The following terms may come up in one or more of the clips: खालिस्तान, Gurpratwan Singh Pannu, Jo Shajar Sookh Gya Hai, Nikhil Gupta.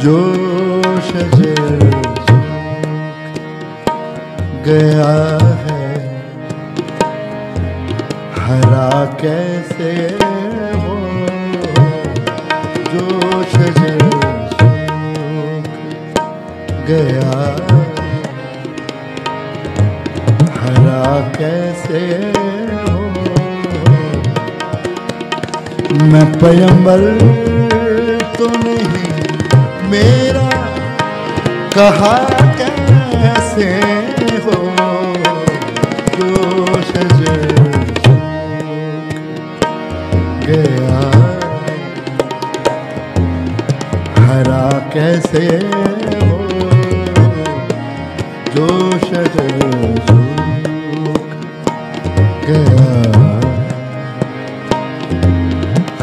जो शजर सूख गया है हरा कैसे हो। जो शजर सूख गया हरा कैसे हो। मैं पैगंबर तो नहीं मेरा कहा कैसे हो। जो शजर सूख गया हरा कैसे हो। जो शजर सूख गया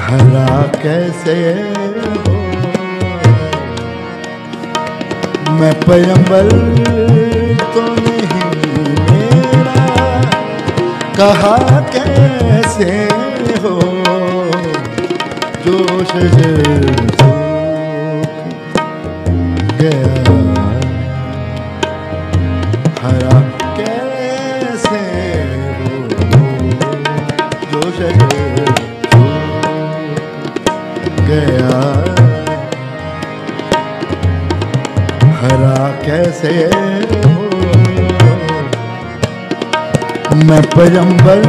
हरा कैसे हो। मैं पैगंबर तो नहीं मेरा कहा कैसे हो। जो शजर सूख गया हरा कैसे हो। जो शजर सूख गया हरा कैसे हो। मैं पैगंबर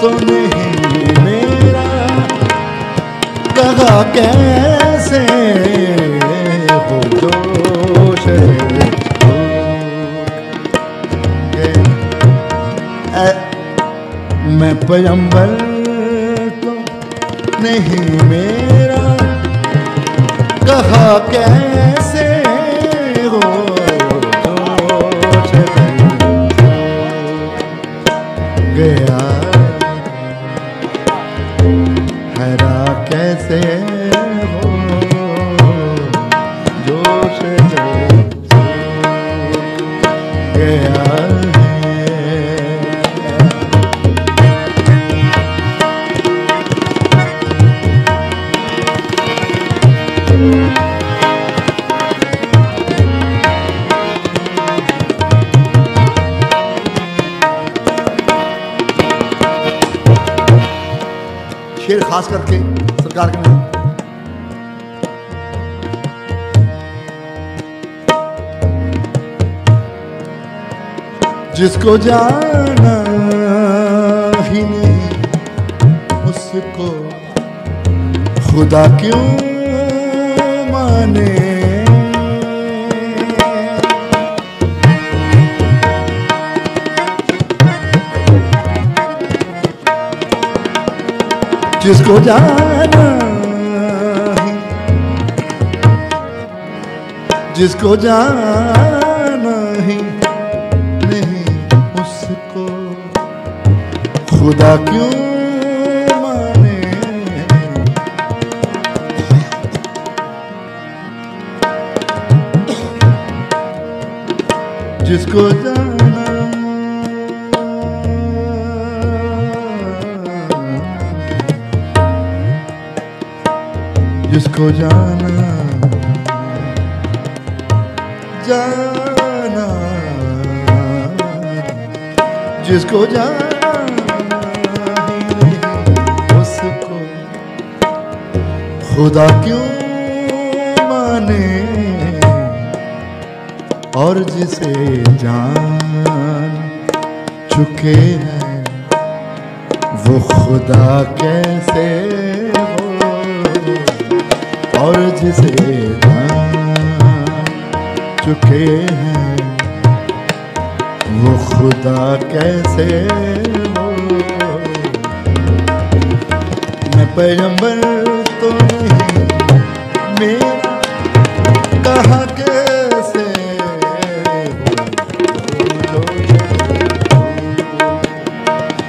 तो नहीं मेरा कहा कैसे हो। जो शजर मैं पैगंबर तो नहीं मेरा कहा कैसे हो। गया हरा कैसे हो। जो शजर सूख गया शेर खास करके सरकार के नाम। जिसको जाना ही नहीं उसको खुदा क्यों माने। जिसको जाना जिसको जाना ही नहीं उसको खुदा क्यों माने। जिसको जाना जिसको जाना जाना जिसको जाना उसको खुदा क्यों माने। और जिसे जान चुके हैं वो खुदा कैसे हो। और जिसे जान चुके हैं वो खुदा कैसे हो। मैं पैगंबर तो नहीं मेरा कहा कैसे हो।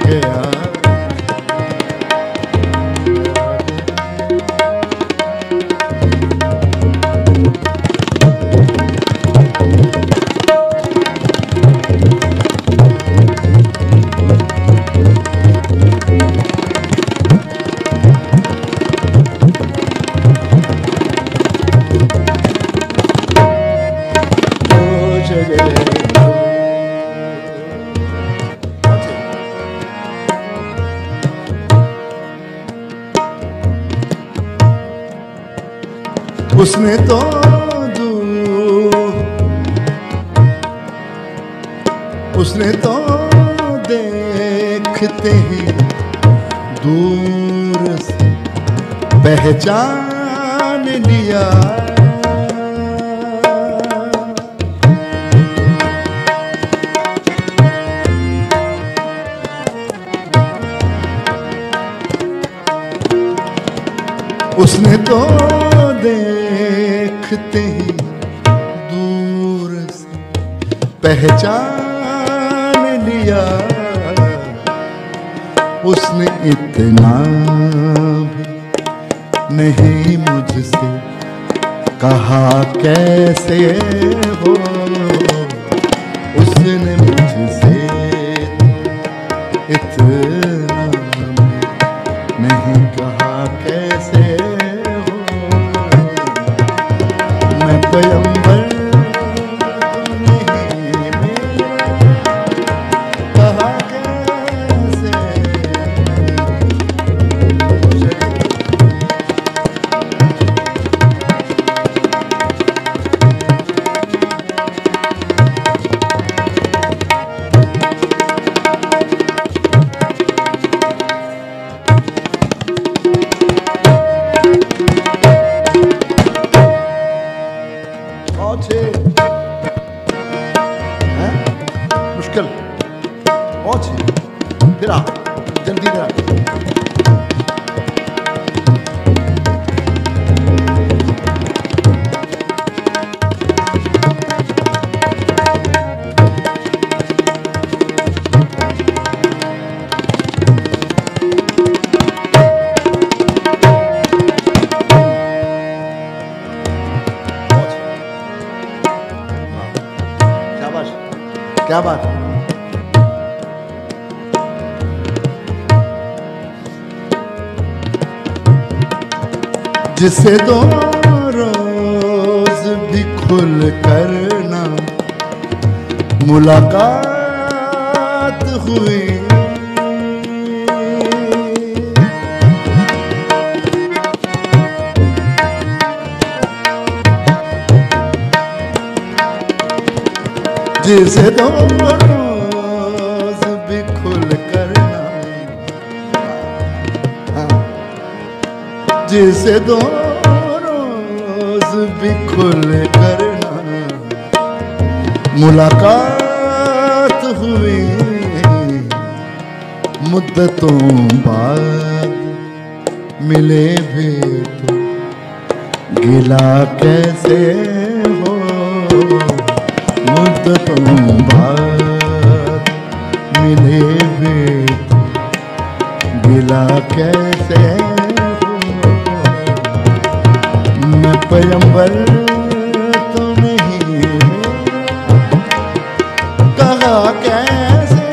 गया उसने तो उसने तो देखते ही दूर से पहचान लिया। उसने तो देखते ही दूर से पहचान लिया। उसने इतना भी नहीं मुझसे कहा कैसे हो। उसने मुझसे इतना नहीं कहा कैसे हो। मैं पैगंबर फिर आप जल्दी ना। शाबाश, क्या बात है? जिसे दो रोज भी खुल करना मुलाकात हुई। जिसे दो रोज भी खुल करना, जिसे दो भी खुल करना मुलाकात हुई। मुद्दतों बाद मिले भी तो गिला कैसे हो। मुद्दतों बाद मिले भी तो गिला कैसे हो। मैं पैगंबर तो नहीं कहा कैसे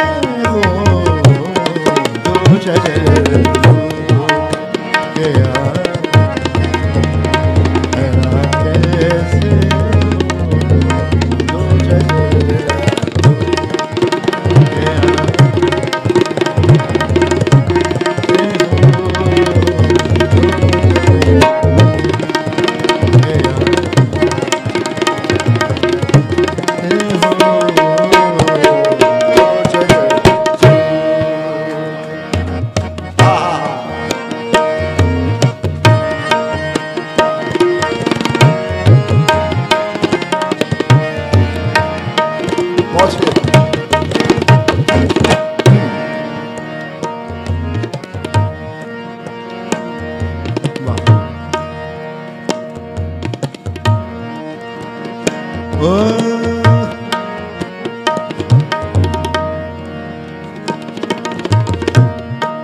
हो। जो शजर सूख गया है कैसे हो। जो शजर सूख गया जिसको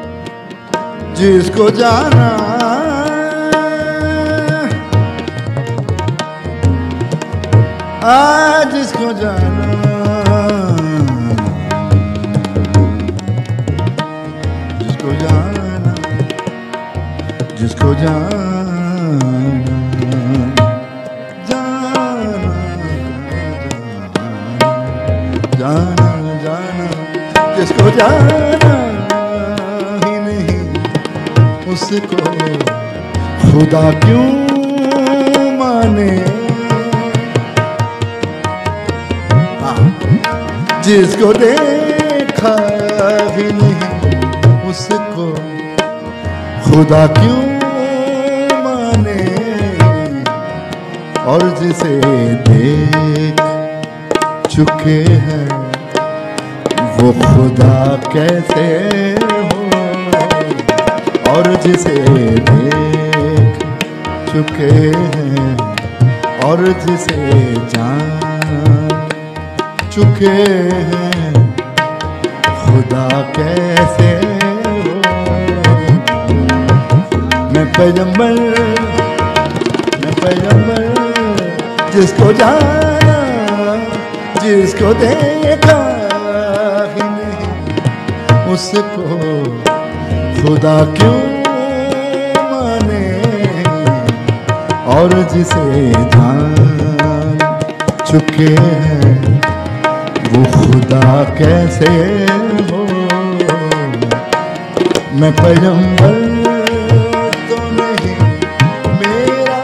जाना आज जिसको जाना जिसको जाना जिसको जाना जाना जाना जिसको जाना ही नहीं उसको खुदा क्यों माना। में जिसको देखा ही नहीं उसको खुदा क्यों माने, और जिसे देख चुके हैं वो खुदा कैसे हो, और जिसे देख चुके हैं और जिसे जान चुके हैं खुदा कैसे हो। मैं पैगंबर जिसको जाना जिसको देखा ही नहीं उसको खुदा क्यों माने, और जिसे जान चुके हैं वो खुदा कैसे हो। मैं पैगंबर तो नहीं मेरा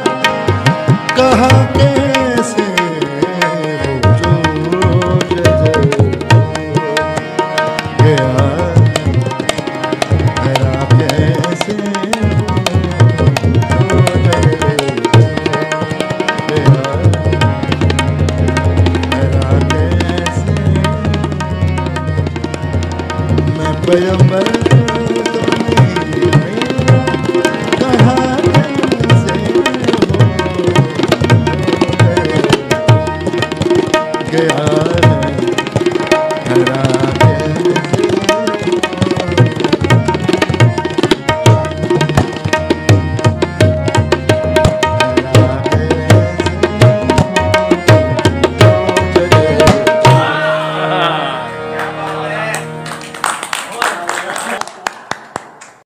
कहा कैसे हो जो शजर गया मेरा कैसे But